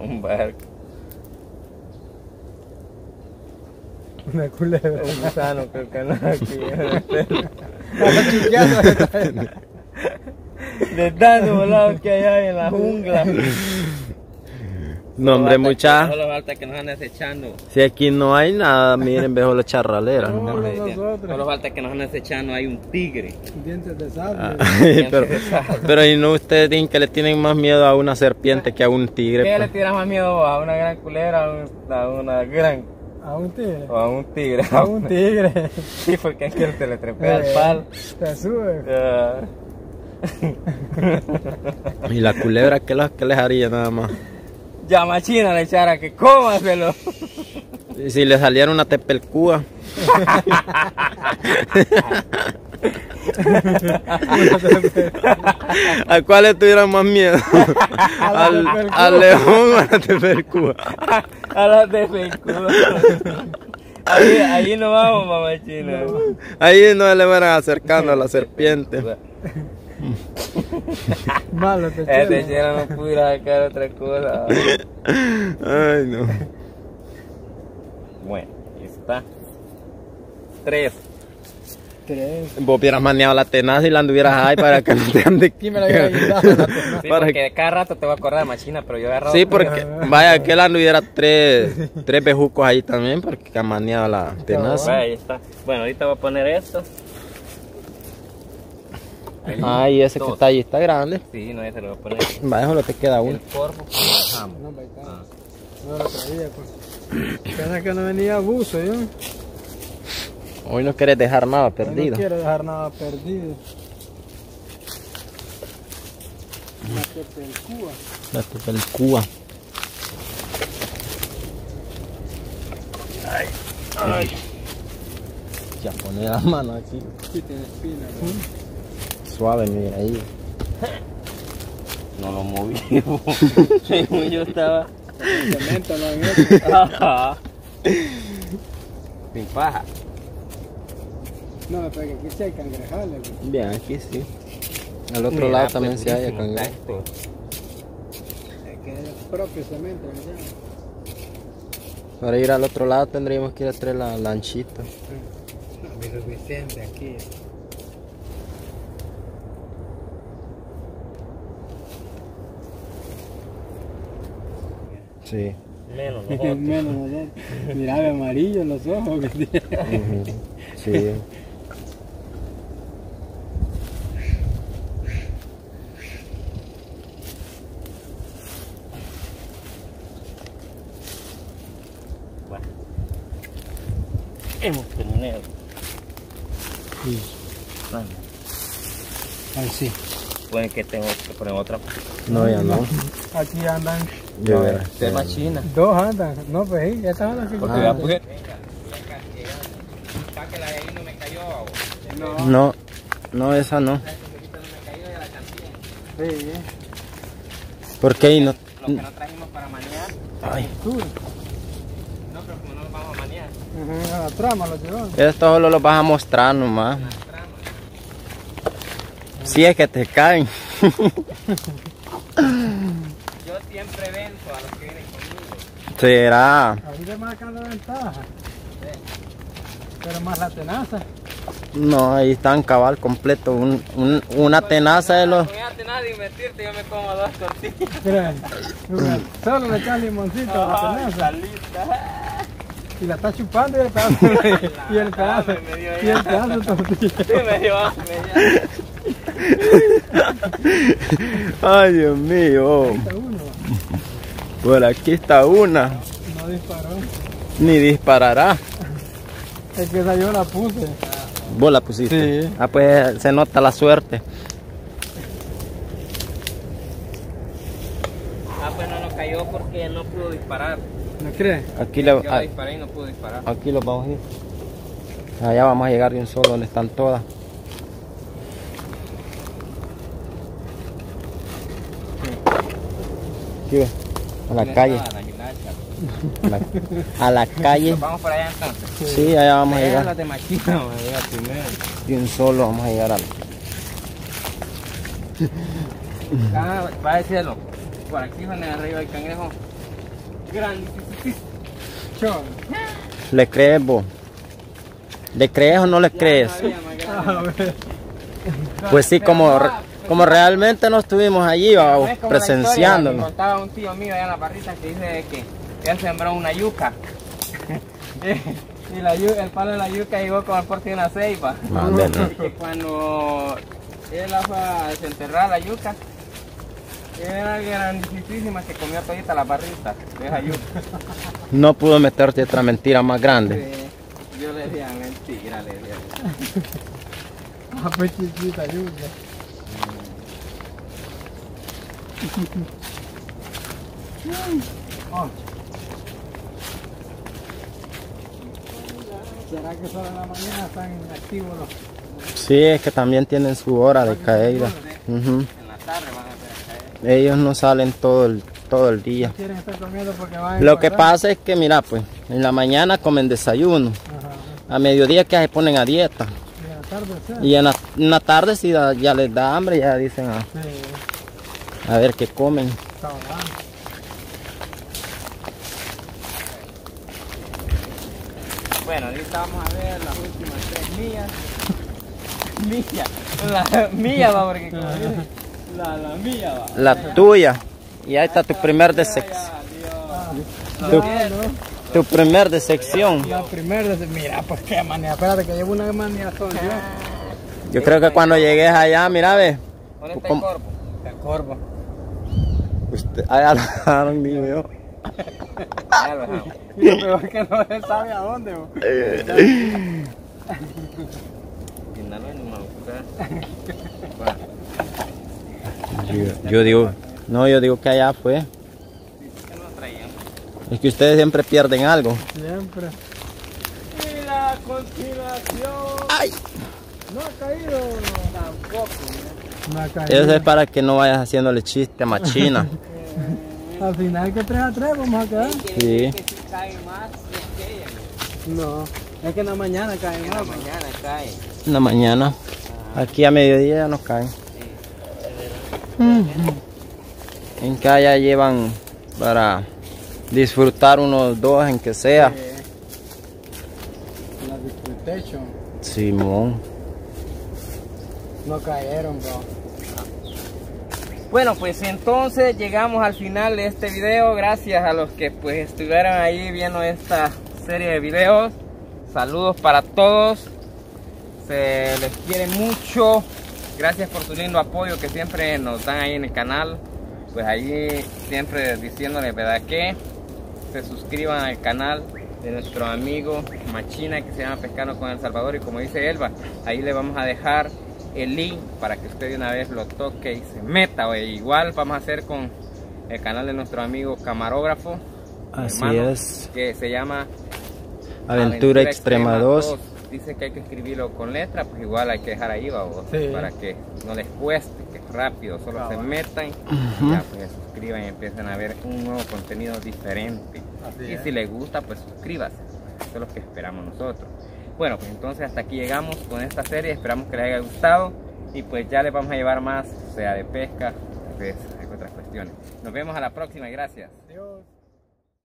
Un barco. Una culebra. Un gusano, creo que no, aquí. De tanto volado que hay ahí en la jungla. No, hombre, mucha. Solo falta que nos anden acechando. Si aquí no hay nada, miren, veo la charralera. No, solo falta que nos anden acechando, hay un tigre. Dientes de sable. Pero ¿y no ustedes dicen que le tienen más miedo a una serpiente que a un tigre? ¿Qué le tiras más miedo a una gran culebra, a una gran? ¿A un tigre? O a un tigre. A un tigre. Sí, porque es que te le trepea al palo. Te sube. Y la culebra, ¿qué les haría nada más? Ya Machina le echara que cómaselo. Y si le saliera una tepelcúa. ¿A cuál le tuvieran más miedo? ¿Al león o a la tepelcúa? A la tepelcúa. Ahí no vamos, Machina. Ahí no le van acercando a la serpiente. Malo, este chero no pudiera sacar otra cosa. Ay, no. Bueno, ahí está. 3. Vos hubieras maneado la tenaza y la anduvieras ahí para que no te ande. Sí, me la hubiera ayudado la tenaza. Sí, porque cada rato te voy a acordar de Machina, pero yo agarrado. Sí, porque vaya que la anduviera tres bejucos ahí también, porque ha maneado la tenaza. Ahí está. Bueno, ahorita voy a poner esto. Ah, y ese 2. Que está allí está grande. Sí, no, ese lo voy a poner. Vaya, solo te queda uno. El corvo que lo dejamos. No, no lo traía, pues. Pensaba que no venía abuso, yo. Hoy no quieres dejar nada perdido. Hoy no quiero dejar nada perdido. La tepelcúa. La tepelcúa. Ay, ay. Ya pone la mano aquí. Sí, tiene espina, ¿no? ¿Sí? Suave, mira ahí. No lo moví. Yo estaba. Cemento, no en eso. Sin paja. No, pero que aquí sí hay cangrejales. Pues. Bien, aquí sí. Al otro lado también se halla cangrejales. Es que es el propio cemento, ¿no? Para ir al otro lado tendríamos que ir a traer la lanchita. No, es suficiente aquí. Sí. Menos los ojos. Menos los ojos. Mirá, de amarillo los ojos que tiene. Sí. Bueno. Hemos terminado. Sí. Bueno. Ay, sí. Pueden que tengo que poner otra. No, ya no. Aquí andan. Yo no, verás. Este es Machina. Dos andan. No, pues sí, ya estaban así. Porque ya puse. Venga, que la de ahí no me cayó. No, no, esa no. La chiquita no me cayó, ya la cambié. Sí, bien. ¿Por qué? No. Lo que no trajimos para manear. Ay. Tú. No, pero como no los vamos a manear. A la trama los llevamos. Esto solo los vas a mostrar nomás. Si es que te caen. Yo siempre venzo a los que vienen conmigo. Será. Ahorita más acá la ventaja. Sí. Pero más la tenaza. No, ahí están cabal completo. Una tenaza de los. No voy a tenaza y mentirte, yo me como dos tortillas. Solo le echas limoncito a la tenaza. Y la está chupando y el pedazo. Y el pedazo. Y el pedazo de tortilla. Sí, me dio hambre ya. Ay, Dios mío. Por aquí está una. No disparó. Ni disparará. Es que esa yo la puse. ¿Vos la pusiste? Sí. Ah, pues se nota la suerte. Ah, pues no nos cayó porque no pudo disparar. ¿No crees? Aquí yo la disparé y no pudo disparar. Aquí los vamos a ir. Allá vamos a llegar de un solo donde están todas. A la calle. A la calle. Vamos para allá entonces. Sí, allá vamos a llegar. Las de Machina vamos a llegar primero. Y un solo vamos a llegar a la. Va a decirlo. por aquí, van arriba del cangrejo. Grande. ¿Le crees vos? ¿Le crees o no le crees? Pues sí, como realmente no estuvimos allí presenciando. Me contaba un tío mío allá en la barrita que dice que él sembró una yuca. Y el palo de la yuca llegó con el porte de una ceiba. Y cuando él la fue a desenterrar la yuca, era grandísima, que comió todita la barrita de esa yuca. No pudo meterte otra mentira más grande. Sí, yo le decía mentira, le decía. Ah, pues chiquita yuca. Oh. ¿Será que solo en la mañana están activos los...? Sí, es que también tienen su hora de caída. En la tarde van a caer. Ellos no salen todo el día. Quieren estar comiendo porque van a engordar. Lo que pasa es que, mira, pues, en la mañana comen desayuno. Ajá. A mediodía que se ponen a dieta. Y en la tarde, ¿sí? Y en la tarde si ya les da hambre, ya dicen a... Sí. A ver qué comen. Está bueno. Bueno, ahorita vamos a ver las últimas 3 millas. La mía va, porque como dice, la mía va. La tuya. Y ahí está tu primer de sección. Tu primer de sección. La primera de sección. Mira, pues qué manía. Espérate que llevo una manía sola. Yo creo que cuando llegues allá, mira, ve. ¿Dónde está el corvo? El corvo. Usted, allá lo digo yo. Lo peor que no se sabe a dónde. Yo digo que allá fue. Es que ustedes siempre pierden algo. Siempre. Y la continuación. Ay. No ha caído tampoco. No ha caído. Eso es para que no vayas haciéndole chiste a Machina. Al final que 3-3 vamos a quedar. Sí. Es que si cae más es que ella. No, es que en la mañana cae más. En la mañana cae. En la mañana. Aquí a mediodía ya nos caen. Sí. En que allá llevan para disfrutar unos 2 en que sea. Sí. La disfrutation. Simón. No cayeron, bro. Bueno, pues entonces llegamos al final de este video. Gracias a los que pues estuvieron ahí viendo esta serie de videos. Saludos para todos. Se les quiere mucho. Gracias por su lindo apoyo que siempre nos dan ahí en el canal. Pues ahí siempre diciéndoles, ¿verdad?, que se suscriban al canal de nuestro amigo Machina, que se llama Pescando con El Salvador. Y como dice Elba, ahí le vamos a dejar el link para que usted de una vez lo toque y se meta. Oye, igual vamos a hacer con el canal de nuestro amigo Camarógrafo, así hermano, es, que se llama Aventura extrema 2. Dice que hay que escribirlo con letra, pues igual hay que dejar ahí, babos, sí, para que no les cueste, que es rápido, solo se metan, ya pues se suscriban y empiecen a ver un nuevo contenido diferente. Así y es. Si les gusta, pues suscríbase, eso es lo que esperamos nosotros. Bueno, pues entonces hasta aquí llegamos con esta serie, esperamos que les haya gustado y pues ya les vamos a llevar más, sea de pesca, pues, otras cuestiones. Nos vemos a la próxima y gracias. Adiós.